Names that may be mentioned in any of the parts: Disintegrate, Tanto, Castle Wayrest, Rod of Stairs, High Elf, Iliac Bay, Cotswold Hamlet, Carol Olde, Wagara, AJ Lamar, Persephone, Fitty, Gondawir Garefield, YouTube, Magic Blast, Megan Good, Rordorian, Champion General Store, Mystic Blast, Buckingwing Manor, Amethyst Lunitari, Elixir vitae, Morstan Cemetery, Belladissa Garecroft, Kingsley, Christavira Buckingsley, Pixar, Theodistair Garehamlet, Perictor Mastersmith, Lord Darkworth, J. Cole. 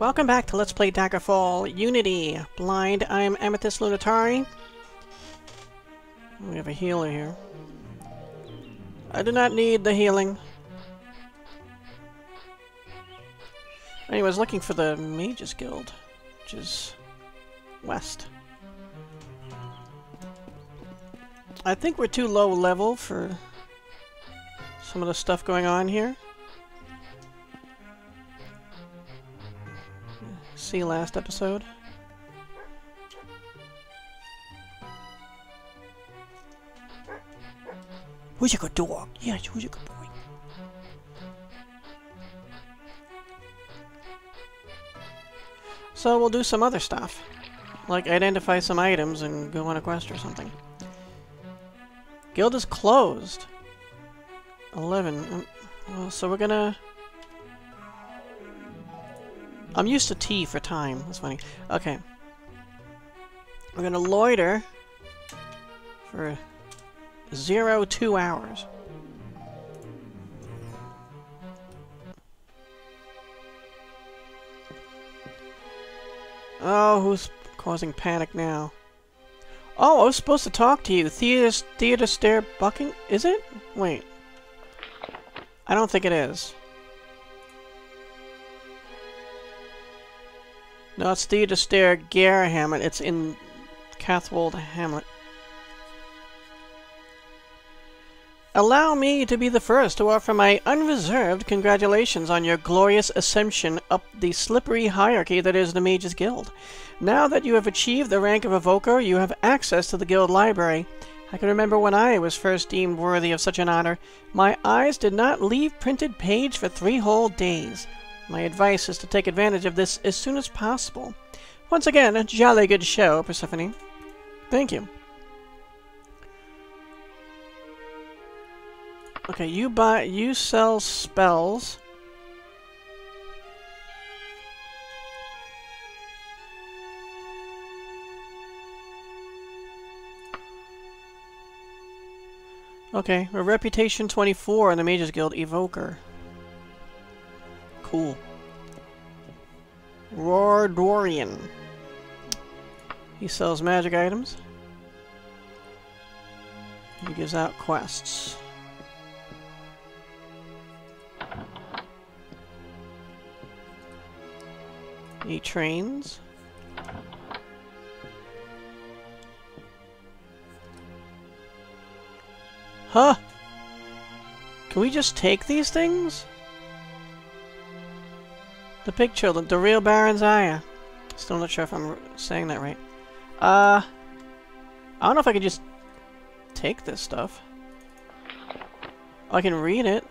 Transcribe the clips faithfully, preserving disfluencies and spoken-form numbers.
Welcome back to Let's Play Daggerfall Unity. Blind, I'm AmethystLunitari. We have a healer here. I do not need the healing. Anyway, I was looking for the Mage's Guild, which is west. I think we're too low level for some of the stuff going on here. See last episode. Who's a good dog? Yeah, who's a good boy? So we'll do some other stuff, like identify some items and go on a quest or something. Guild is closed. eleven. Well, so we're gonna... I'm used to T for time. That's funny. Okay. We're gonna loiter for zero two hours. Oh, who's causing panic now? Oh, I was supposed to talk to you. Theodis- Theodistair Bucking... Is it? Wait. I don't think it is. No, it's Theodistair Garehamlet. It's in Cotswold Hamlet. Allow me to be the first to offer my unreserved congratulations on your glorious ascension up the slippery hierarchy that is the Mage's Guild. Now that you have achieved the rank of Evoker, you have access to the Guild Library. I can remember when I was first deemed worthy of such an honor. My eyes did not leave printed page for three whole days. My advice is to take advantage of this as soon as possible. Once again, a jolly good show, Persephone. Thank you. Okay, you buy, you sell spells. Okay, a reputation twenty-four in the Mage's Guild, Evoker. Cool. Rordorian. He sells magic items. He gives out quests. He trains. Huh! Can we just take these things? The Pig Children, the real Baron's Aya. Still not sure if I'm saying that right. Uh, I don't know if I can just take this stuff. Oh, I can read it.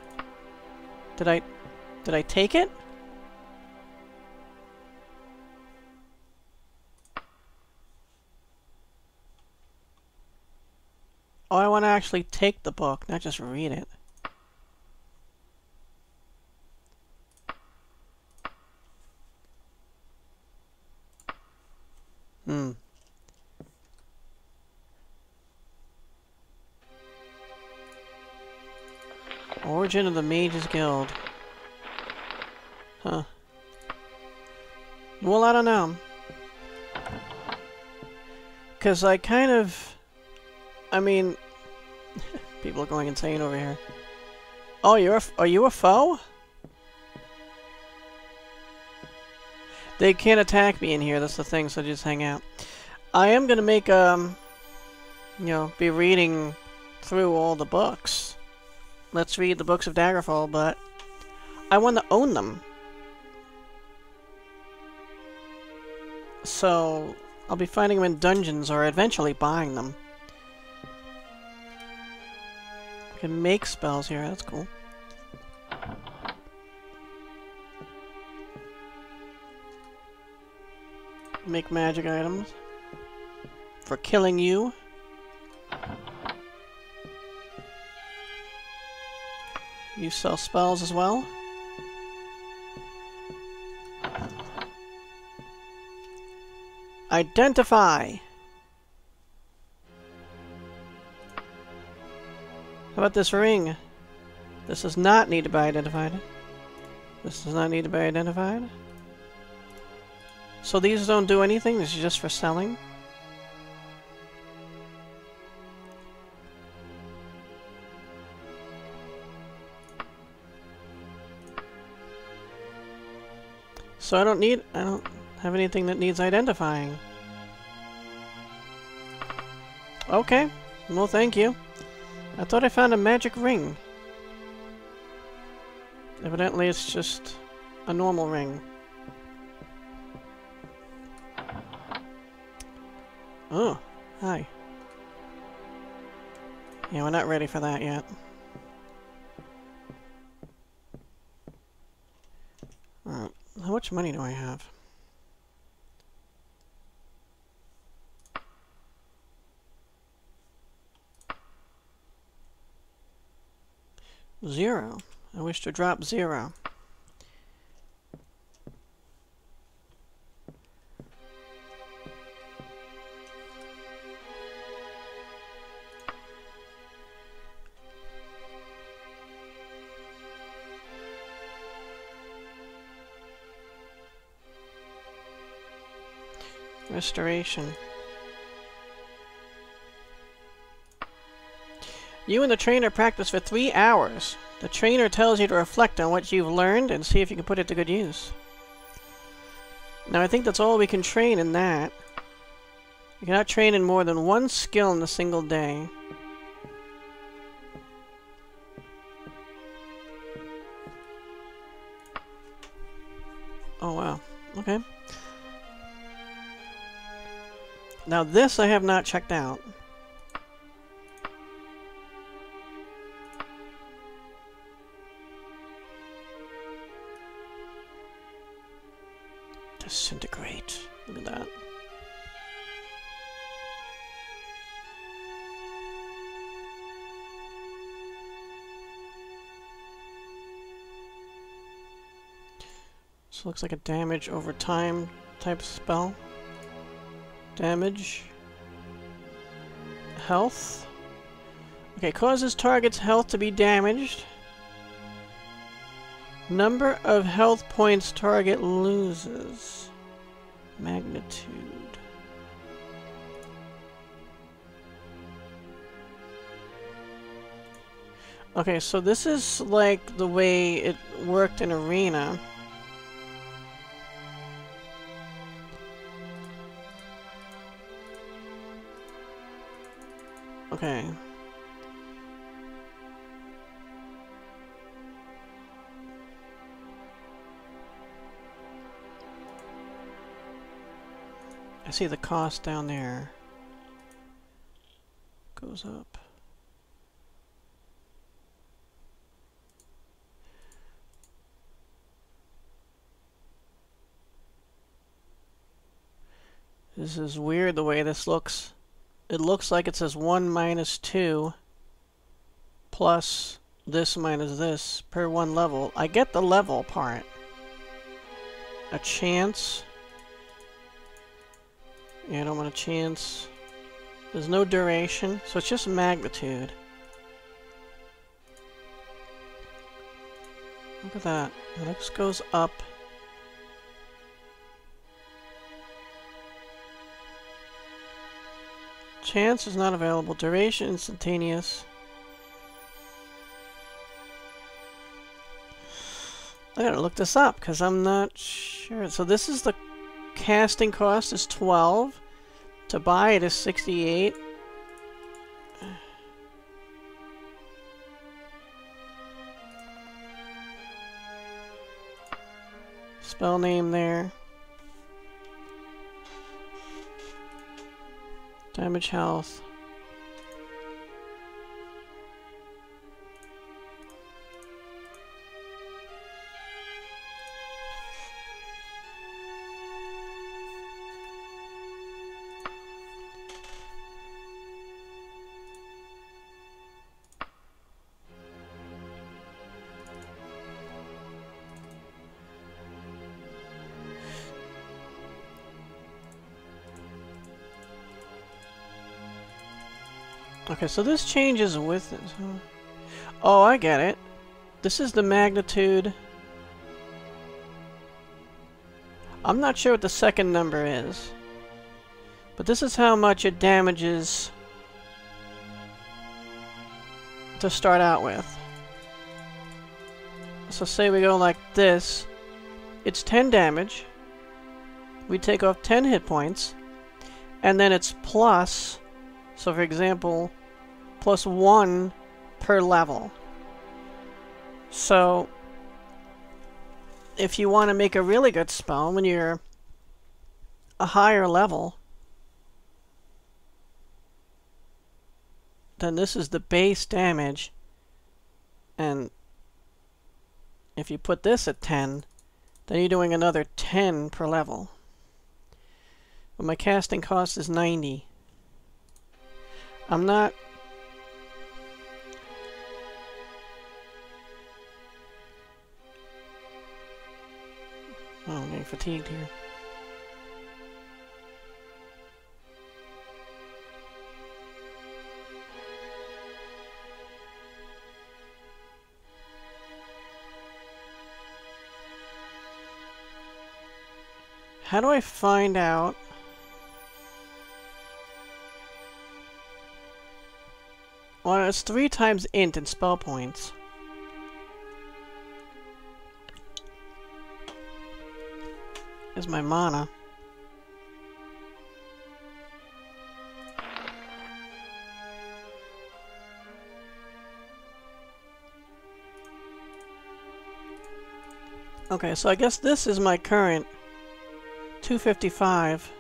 Did I, did I take it? Oh, I want to actually take the book, not just read it. Hmm. Origin of the Mage's Guild. Huh. Well, I don't know. Because I kind of... I mean... people are going insane over here. Oh, you're a, are you a foe? They can't attack me in here, that's the thing, so just hang out. I am gonna make, um, you know, be reading through all the books. Let's read the books of Daggerfall, but I want to own them. So, I'll be finding them in dungeons or eventually buying them. I can make spells here, that's cool. Make magic items for killing you. You sell spells as well. Identify. How about this ring? This does not need to be identified. This does not need to be identified. So these don't do anything? This is just for selling? So I don't need... I don't have anything that needs identifying. Okay. Well, thank you. I thought I found a magic ring. Evidently it's just a normal ring. Oh, hi. Yeah, we're not ready for that yet. Alright, how much money do I have? Zero. I wish to drop zero. Restoration. You and the trainer practice for three hours. The trainer tells you to reflect on what you've learned and see if you can put it to good use. Now I think that's all we can train in that. You cannot train in more than one skill in a single day. Oh wow, okay. Now this I have not checked out. Disintegrate. Look at that. So looks like a damage over time type spell. Damage. Health. Okay, causes target's health to be damaged. Number of health points target loses. Magnitude. Okay, so this is like the way it worked in Arena. Okay. I see the cost down there. Goes up. This is weird the way this looks. It looks like it says one minus two plus this minus this per one level. I get the level part. A chance. Yeah, I don't want a chance. There's no duration, so it's just magnitude. Look at that. Elix goes up. Chance is not available. Duration instantaneous. I gotta look this up because I'm not sure. So this is the casting cost is twelve. To buy it is sixty-eight. Spell name there. Damage health. Okay, so this changes with it. Oh, I get it. This is the magnitude. I'm not sure what the second number is, but this is how much it damages to start out with. So say we go like this, it's ten damage, we take off ten hit points, and then it's plus, so for example, plus one per level. So if you want to make a really good spell when you're a higher level, then this is the base damage, and if you put this at ten, then you're doing another ten per level. But my casting cost is ninety. I'm not... Oh, I'm getting fatigued here. How do I find out? Well, it's three times int in spell points. Is my mana. Okay, so I guess this is my current two fifty-five.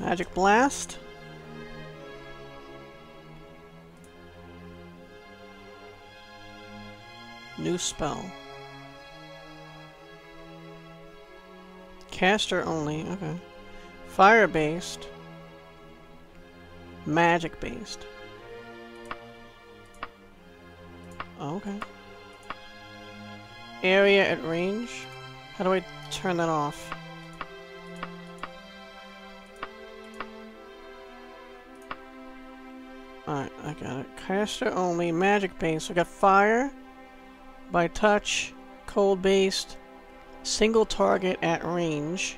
Magic Blast. New spell. Caster only, okay. Fire based. Magic based. Okay. Area at range. How do I turn that off? Alright, I got it. Caster only, magic based. So I got fire, by touch, cold based, single target at range,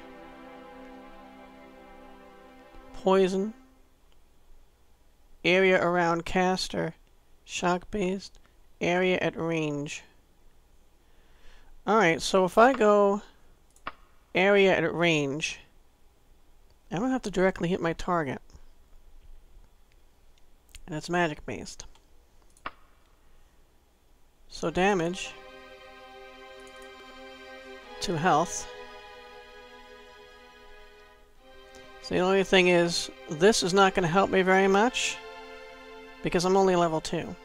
poison, area around caster, shock based, area at range. Alright, so if I go area at range, I don't have to directly hit my target. And it's magic based. So damage to health. So the only thing is, this is not going to help me very much because I'm only level two.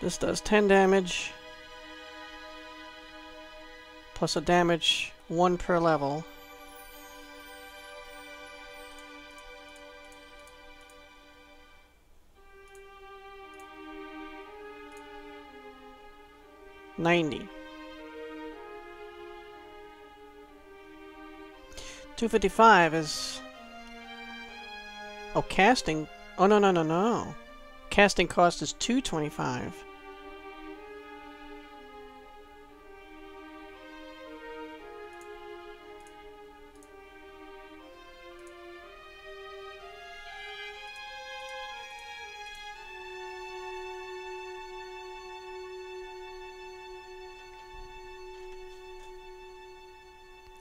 This does ten damage plus a damage one per level. ninety. two fifty-five is... Oh, casting... Oh, no, no, no, no. Casting cost is two twenty-five.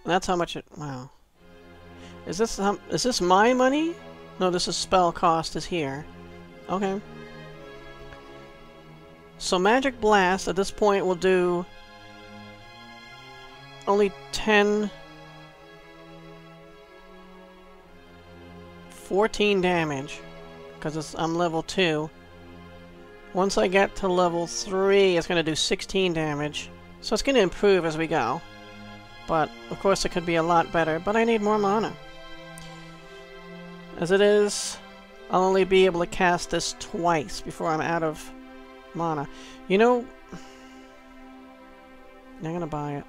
That's how much it... Wow. Is this um, is this my money? No, this is spell cost is here. Okay. So Magic Blast at this point will do... only ten... fourteen damage. Because I'm level two. Once I get to level three, it's going to do sixteen damage. So it's going to improve as we go. But, of course, it could be a lot better, but I need more mana. As it is, I'll only be able to cast this twice before I'm out of mana. You know, I'm gonna buy it.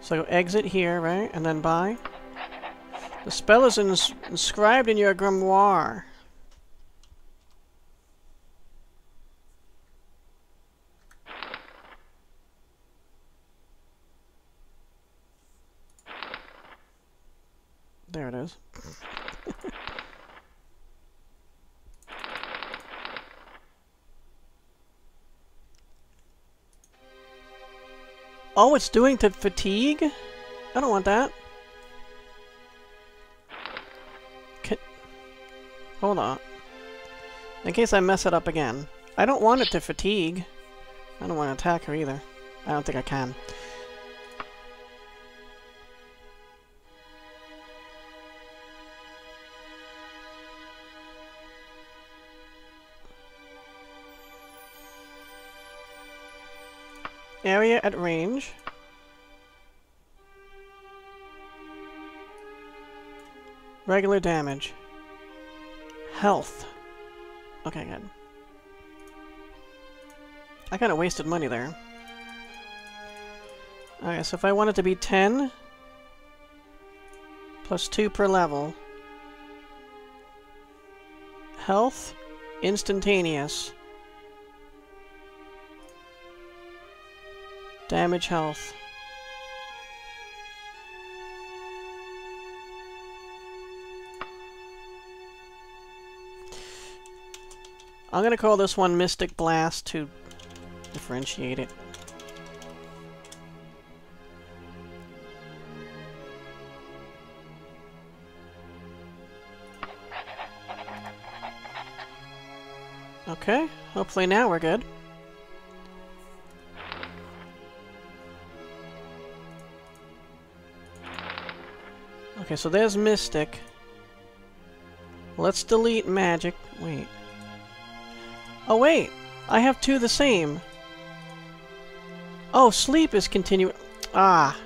So exit here, right? And then buy. The spell is ins inscribed in your grimoire. There it is. Oh, it's doing to fatigue? I don't want that. Can Hold on. In case I mess it up again. I don't want it to fatigue. I don't want to attack her either. I don't think I can. Area at range. Regular damage. Health. Okay, good. I kind of wasted money there. Alright, so if I want it to be ten, plus two per level. Health, instantaneous. Damage health. I'm gonna call this one Mystic Blast to differentiate it. Okay, hopefully now we're good. Okay, so there's Mystic. Let's delete Magic. Wait. Oh, wait! I have two the same. Oh, Sleep is continuing. Ah.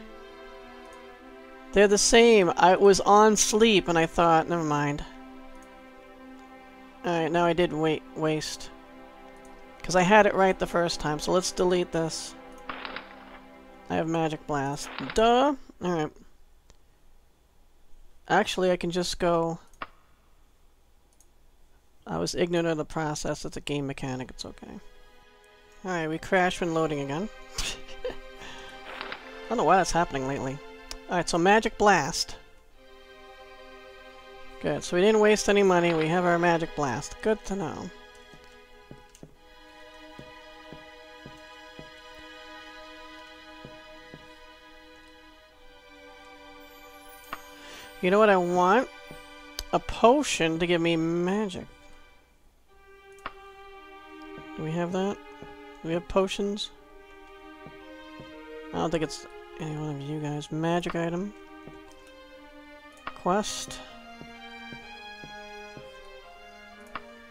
They're the same. I was on Sleep and I thought, never mind. Alright, now I did wait, waste. Because I had it right the first time, so let's delete this. I have Magic Blast. Duh! Alright. Actually, I can just go... I was ignorant of the process. It's a game mechanic. It's okay. Alright, we crashed when loading again. I don't know why that's happening lately. Alright, so Magic Blast. Good. So we didn't waste any money. We have our Magic Blast. Good to know. You know what I want? A potion to give me magic. Do we have that? Do we have potions? I don't think it's any one of you guys. Magic item. Quest.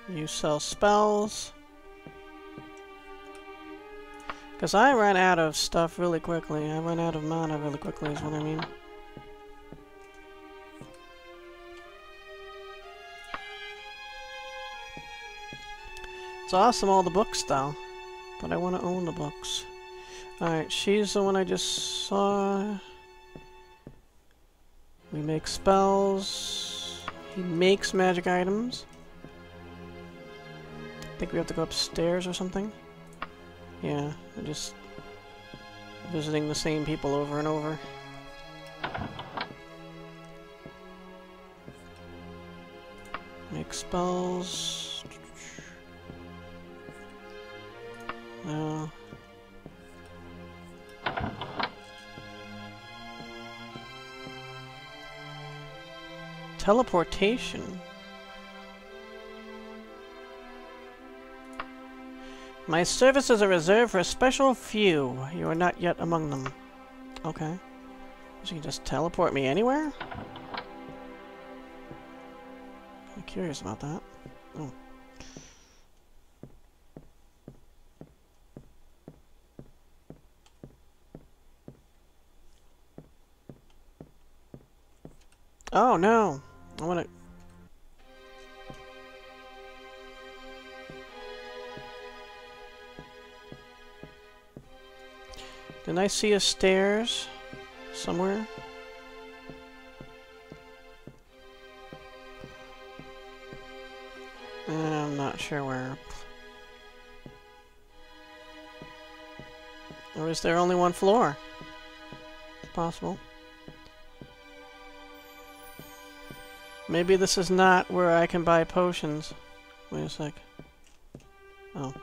You sell spells. Because I ran out of stuff really quickly. I ran out of mana really quickly is what I mean. It's awesome, all the books, though. But I want to own the books. Alright, she's the one I just saw. We make spells. He makes magic items. I think we have to go upstairs or something. Yeah, I'm just visiting the same people over and over. Make spells. No. Teleportation. My services are reserved for a special few. You are not yet among them. Okay. So you can just teleport me anywhere? I'm curious about that. Oh. Oh no! I wanna... Didn't I see a stairs somewhere? I'm not sure where. Or is there only one floor? It's possible. Maybe this is not where I can buy potions. Wait a sec. Oh.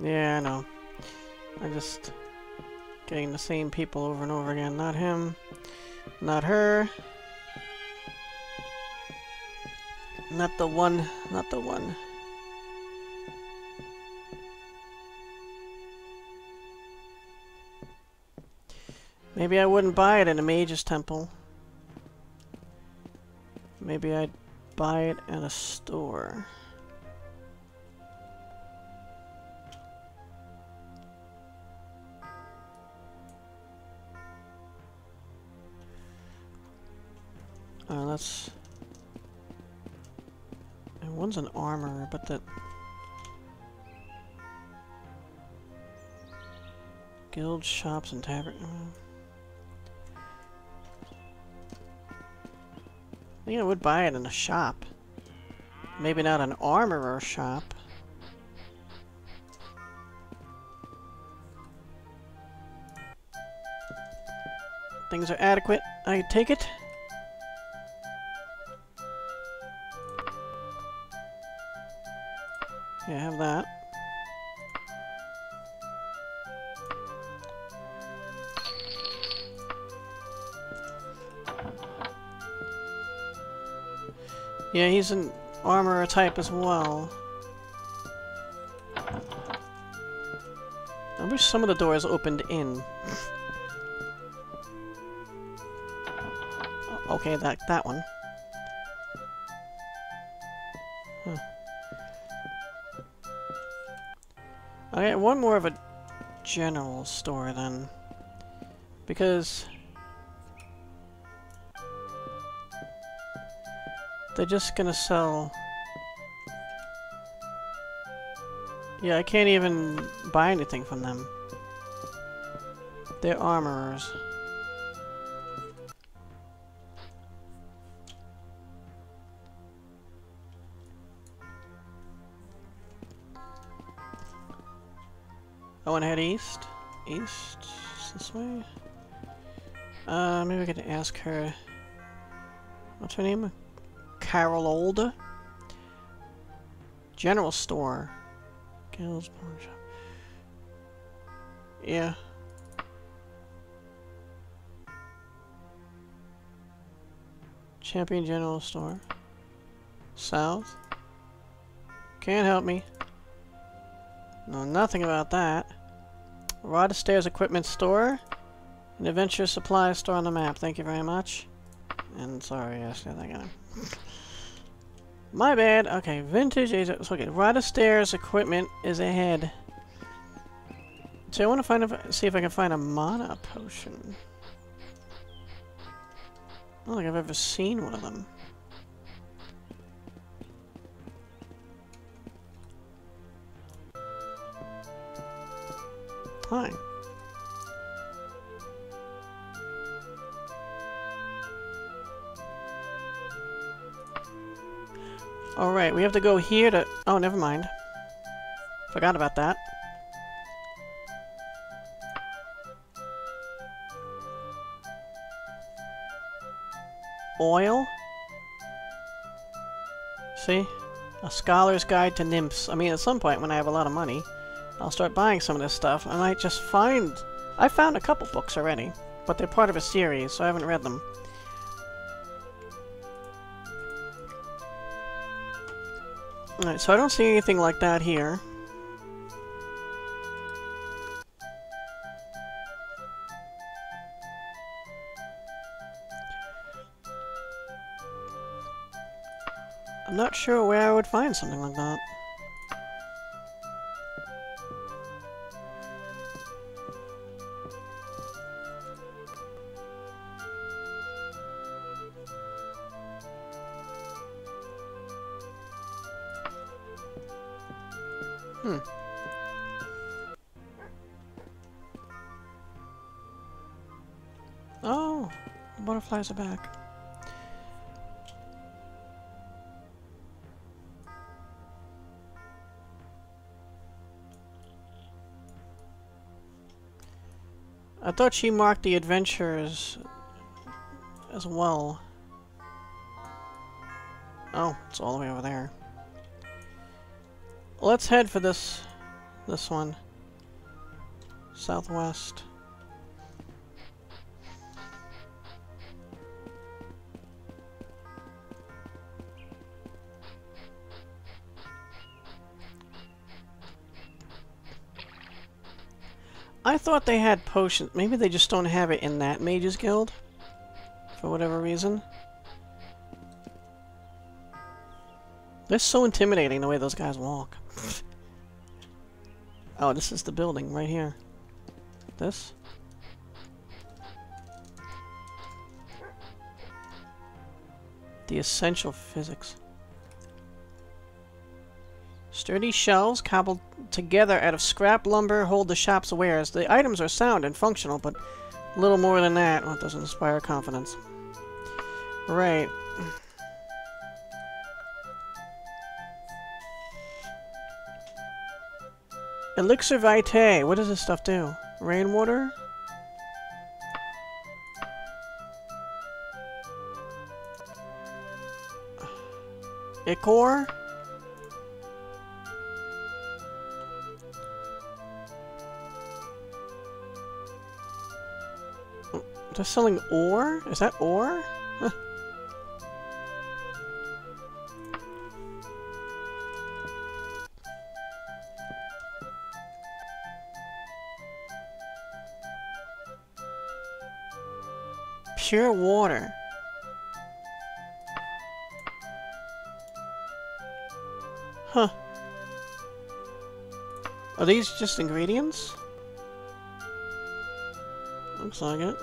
Yeah, I know. I'm just getting the same people over and over again. Not him. Not her. Not the one. Not the one. Maybe I wouldn't buy it in a mage's temple. Maybe I'd buy it at a store. Uh, that's... And one's an armor, but that... Guild, shops, and tavern... I think I would buy it in a shop. Maybe not an armorer shop. Things are adequate. I take it. Yeah, I have that. Yeah, he's an armorer type as well. I wish some of the doors opened in. Okay, that that one. Huh. Okay, one more of a general store then, because they're just gonna sell... Yeah, I can't even buy anything from them. They're armorers. Oh, and head east? East? Is this way? Uh, maybe we could ask her... What's her name? Carol Olde? General store. Guilds, pawn shop. Yeah. Champion General Store. South. Can't help me. Know nothing about that. Rod of Stairs Equipment Store. An adventure supply store on the map. Thank you very much. And sorry, I said that again. My bad. Okay, vintage. Okay, Rod of Stairs Equipment is ahead. So I want to find a, see if I can find a mana potion. I don't think I've ever seen one of them. Hi. Alright, we have to go here to... Oh, never mind. Forgot about that. Oil? See? A Scholar's Guide to Nymphs. I mean, at some point when I have a lot of money, I'll start buying some of this stuff. I might just find... I found a couple books already, but they're part of a series, so I haven't read them. Alright, so I don't see anything like that here. I'm not sure where I would find something like that. Hmm. Oh, the butterflies are back. I thought she marked the adventures as well. Oh, it's all the way over there. Let's head for this, this one. Southwest. I thought they had potions. Maybe they just don't have it in that Mage's Guild. For whatever reason. They're so intimidating the way those guys walk. Oh, this is the building right here. This? The essential physics. Sturdy shelves cobbled together out of scrap lumber hold the shop's wares. The items are sound and functional, but little more than that. Well, it doesn't inspire confidence. Right. Elixir vitae. What does this stuff do? Rainwater? Ichor? They're selling ore? Is that ore? Huh. Pure water. Huh. Are these just ingredients? Looks like it.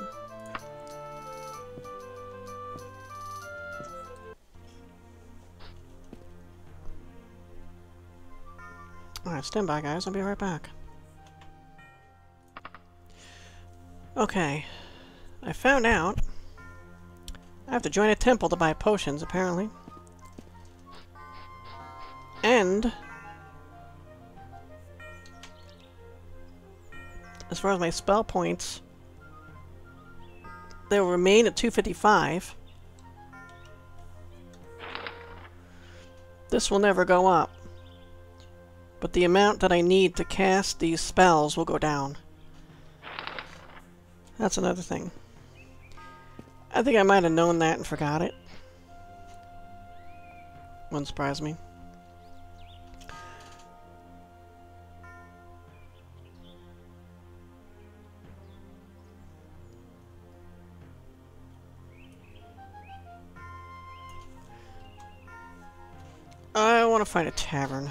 Alright, stand by guys, I'll be right back. Okay. I found out I have to join a temple to buy potions, apparently. And as far as my spell points, they'll remain at two fifty-five. This will never go up. But the amount that I need to cast these spells will go down. That's another thing. I think I might have known that and forgot it. Wouldn't surprise me. I want to find a tavern.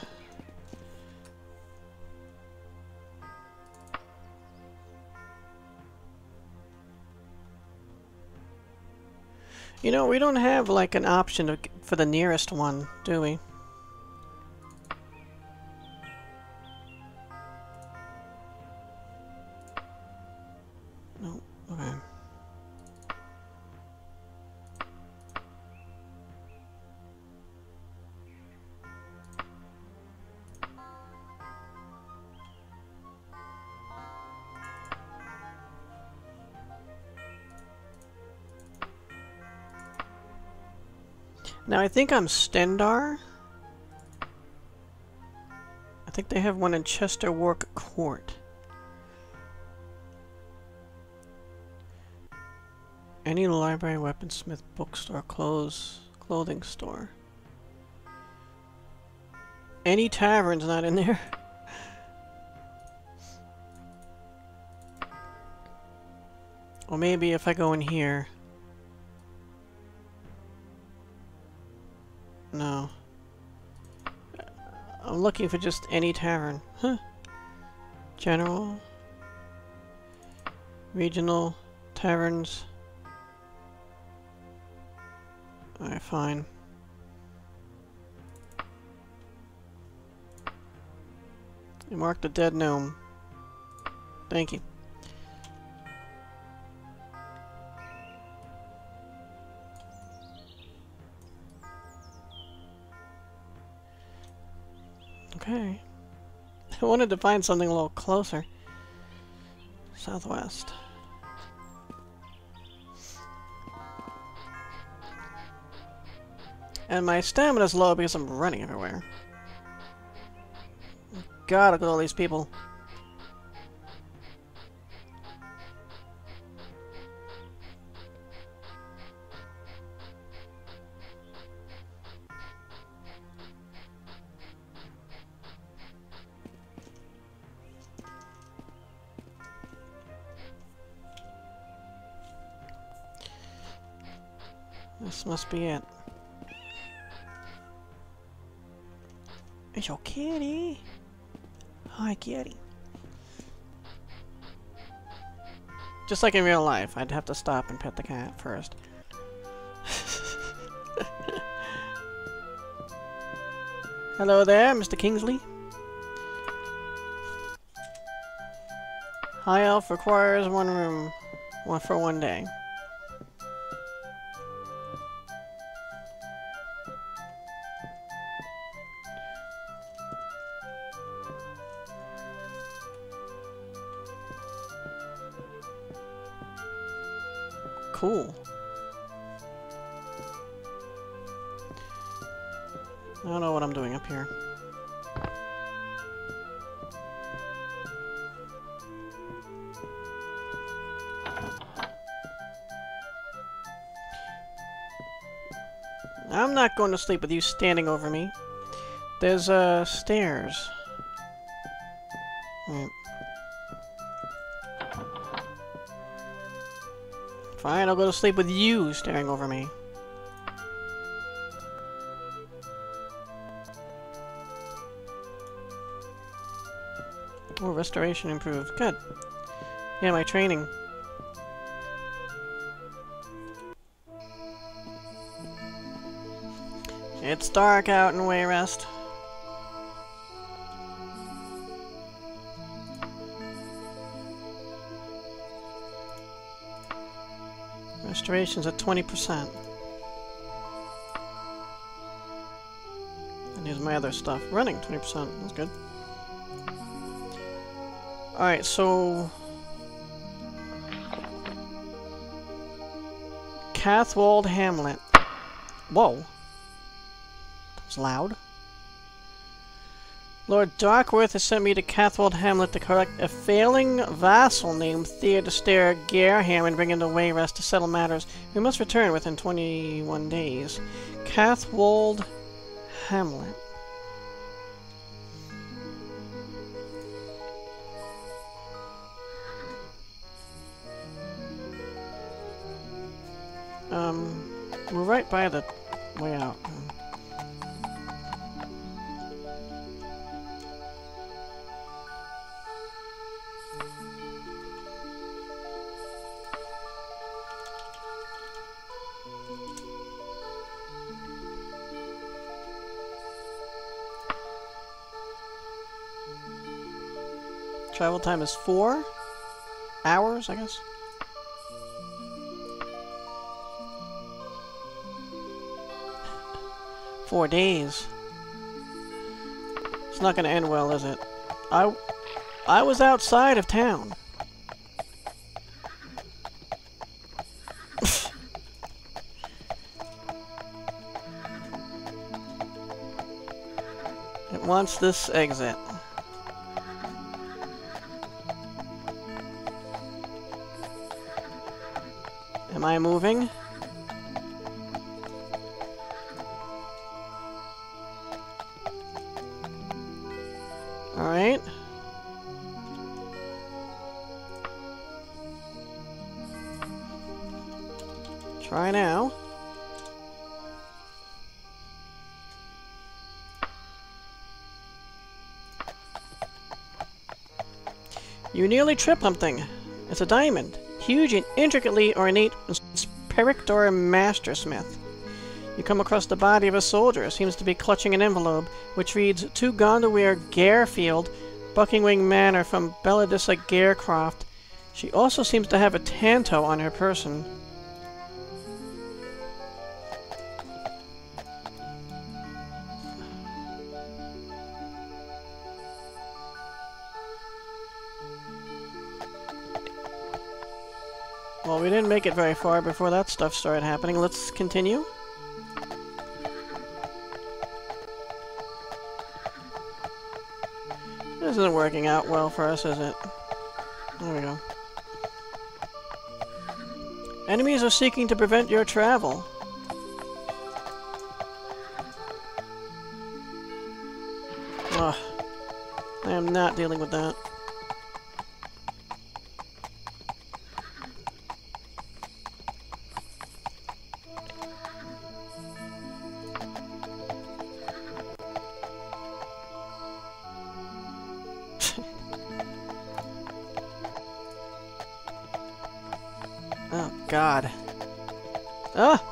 You know, we don't have, like, an option to, for the nearest one, do we? No, okay. Now, I think I'm Stendar. I think they have one in Chester Wark Court. Any library, weaponsmith, bookstore, clothes, clothing store. Any tavern's not in there. Or maybe if I go in here. No. I'm looking for just any tavern. Huh. General. Regional. Taverns. Alright, fine. You marked a dead gnome. Thank you. Okay. I wanted to find something a little closer. Southwest. And my stamina's low because I'm running everywhere. God, look at all these people. This must be it. It's your kitty. Hi, kitty. Just like in real life, I'd have to stop and pet the cat first. Hello there, Mister Kingsley. High Elf requires one room, one for one day. Cool. I don't know what I'm doing up here. I'm not going to sleep with you standing over me. There's, uh, stairs. Mm. Fine, I'll go to sleep with you staring over me. Oh, restoration improved. Good. Yeah, my training. It's dark out in Wayrest. Restoration's at twenty percent. And here's my other stuff. Running twenty percent, that's good. Alright, so... Cotswold Hamlet. Whoa. That was loud. Lord Darkworth has sent me to Cotswold Hamlet to correct a failing vassal named Theodistair Garehamlet and bring him to Wayrest to settle matters. We must return within twenty-one days. Cotswold Hamlet. Um, we're right by the way out. Travel time is four hours, I guess. Four days. It's not going to end well, is it? I, I was outside of town. It wants this exit. Am I moving? Alright. Try now. You nearly trip something. It's a diamond. Huge and intricately ornate. It's Perictor Mastersmith. You come across the body of a soldier who seems to be clutching an envelope, which reads, "To Gondawir Garefield, Buckingwing Manor from Belladissa Garecroft." She also seems to have a Tanto on her person. Well, we didn't make it very far before that stuff started happening. Let's continue. This isn't working out well for us, is it? There we go. Enemies are seeking to prevent your travel. Ugh. I am not dealing with that. God. Ah!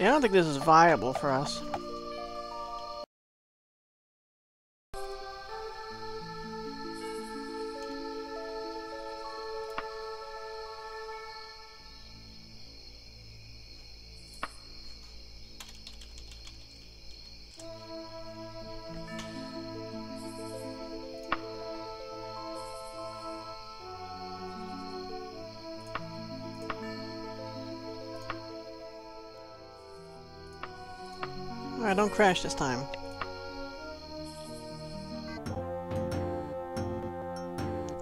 Yeah, I don't think this is viable for us. Alright, don't crash this time.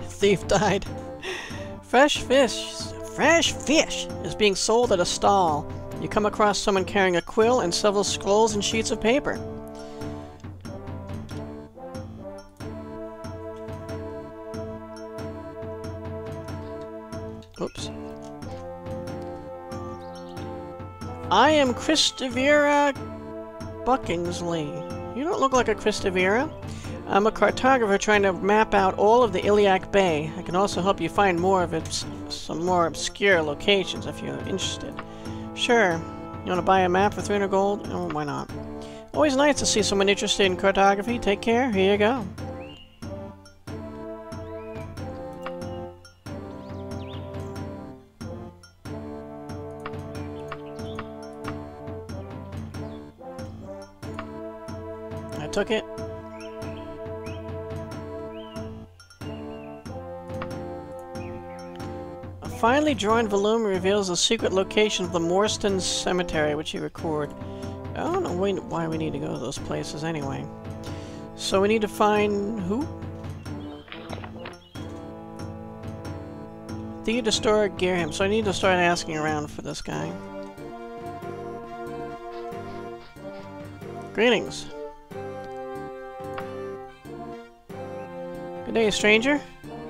Thief died. Fresh fish, fresh fish is being sold at a stall. You come across someone carrying a quill and several scrolls and sheets of paper. Oops. I am Christavira Buckingsley. You don't look like a Christavira. I'm a cartographer trying to map out all of the Iliac Bay. I can also help you find more of its some more obscure locations if you're interested. Sure. You want to buy a map for three hundred gold? Oh, why not? Always nice to see someone interested in cartography. Take care. Here you go. Took it. A finely drawn volume reveals the secret location of the Morstan Cemetery, which you record. I don't know why we need to go to those places anyway. So we need to find who? Theodistair Garehamlet. So I need to start asking around for this guy. Greetings. Hey, stranger.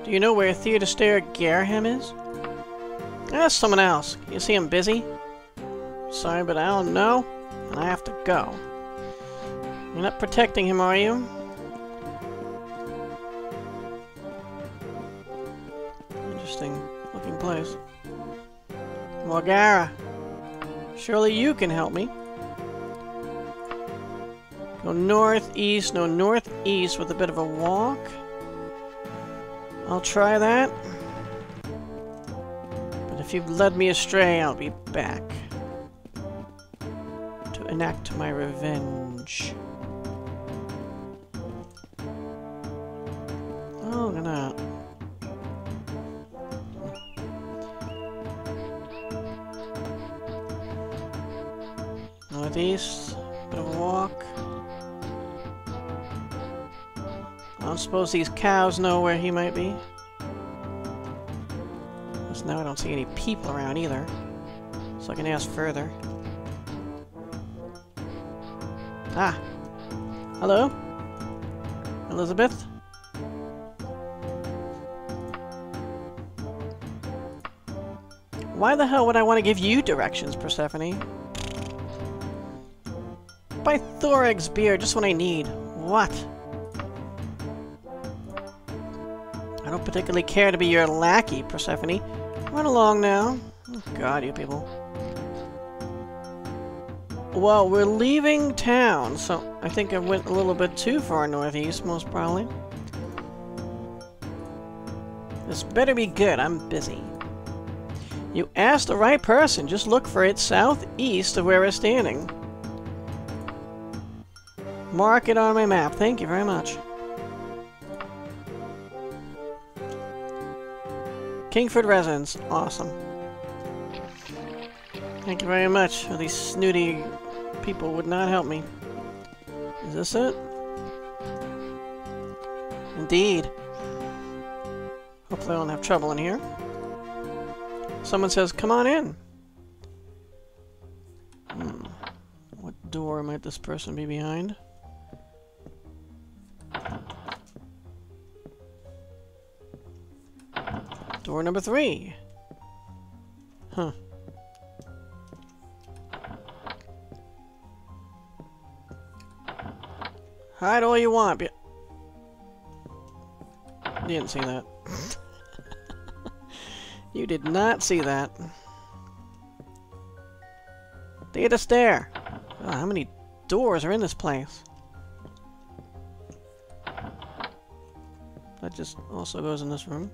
Do you know where Theodistair Garehamlet is? Ask someone else. You see I'm busy? Sorry, but I don't know, and I have to go. You're not protecting him, are you? Interesting looking place. Wagara. Surely you can help me. No northeast, no northeast with a bit of a walk. I'll try that. But if you've led me astray, I'll be back to enact my revenge. Oh, look at that. Northeast, bit of a walk. I don't suppose these cows know where he might be. Because now I don't see any people around either. So I can ask further. Ah! Hello? Elizabeth? Why the hell would I want to give you directions, Persephone? By Thorag's beard, just what I need. What? I don't particularly care to be your lackey, Persephone. Run along now. Oh god, you people. Well, we're leaving town, so I think I went a little bit too far northeast, most probably. This better be good, I'm busy. You asked the right person, just look for it southeast of where we're standing. Mark it on my map, thank you very much. Kingford residence, awesome. Thank you very much. These snooty people would not help me. Is this it? Indeed. Hopefully I won't have trouble in here. Someone says, come on in. Hmm. What door might this person be behind? Door number three. Huh. Hide all you want. You didn't see that. You did not see that. Theodistair. Oh, how many doors are in this place? That just also goes in this room.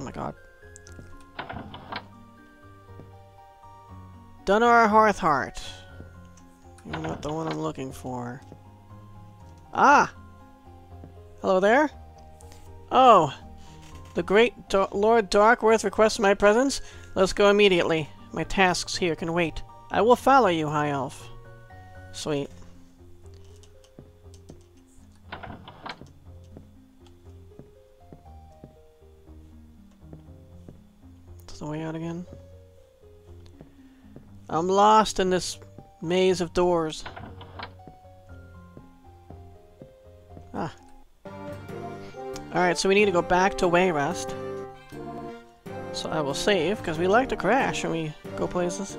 Oh my god. Dunar Hearthheart. You're not the one I'm looking for. Ah! Hello there? Oh! The great Lord Darkworth requests my presence. Let's go immediately. My tasks here can wait. I will follow you, High Elf. Sweet. The way out again. I'm lost in this maze of doors. Ah. Alright, so we need to go back to Wayrest. So I will save, because we like to crash when we go places.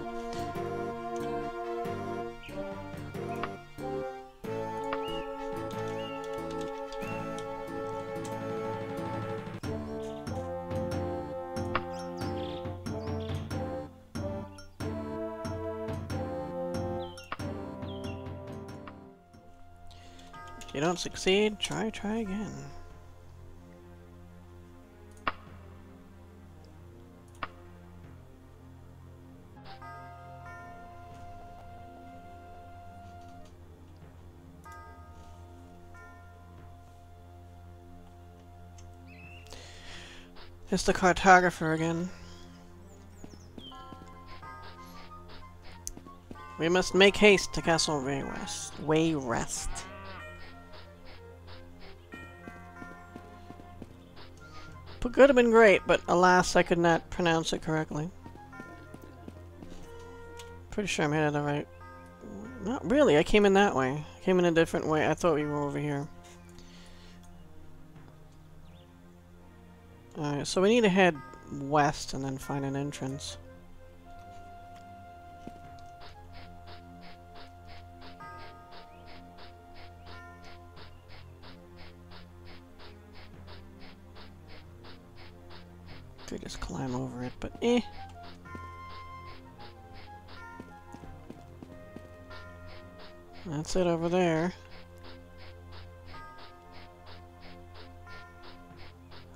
You don't succeed, try, try again. It's the cartographer again. We must make haste to Castle Wayrest. Wayrest. Could have been great, but alas, I could not pronounce it correctly. Pretty sure I'm headed the right... Not really, I came in that way. I came in a different way. I thought we were over here. Alright, so we need to head west and then find an entrance. Could just climb over it, but eh. That's it over there.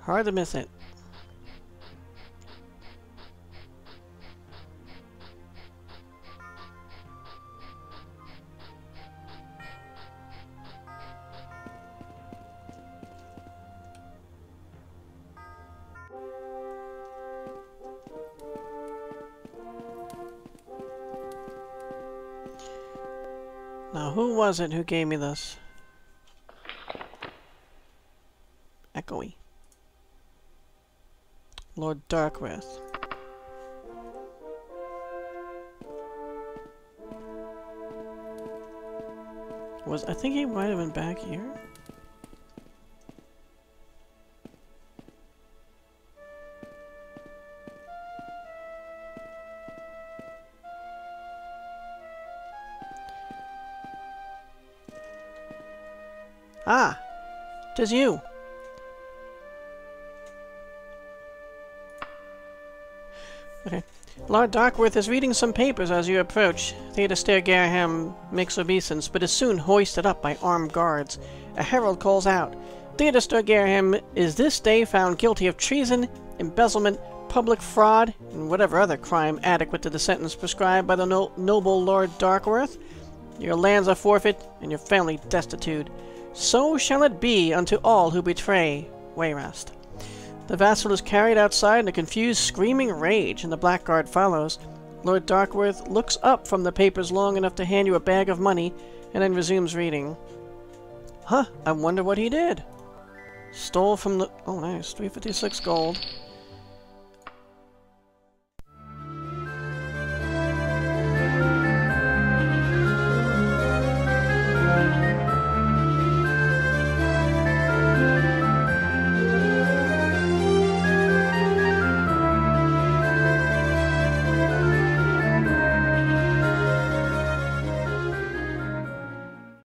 Hard to miss it. Now, who was it who gave me this? Echoey. Lord Darkworth. Was I think he might have been back here? Ah! 'Tis you! Okay. Lord Darkworth is reading some papers as you approach. Theodistair Gareham makes obeisance, but is soon hoisted up by armed guards. A herald calls out, Theodistair Gareham is this day found guilty of treason, embezzlement, public fraud, and whatever other crime adequate to the sentence prescribed by the no noble Lord Darkworth. Your lands are forfeit, and your family destitute. So shall it be unto all who betray Wayrest. The vassal is carried outside in a confused, screaming rage, and the blackguard follows. Lord Darkworth looks up from the papers long enough to hand you a bag of money, and then resumes reading. Huh, I wonder what he did. Stole from the... Oh, nice. three fifty-six gold.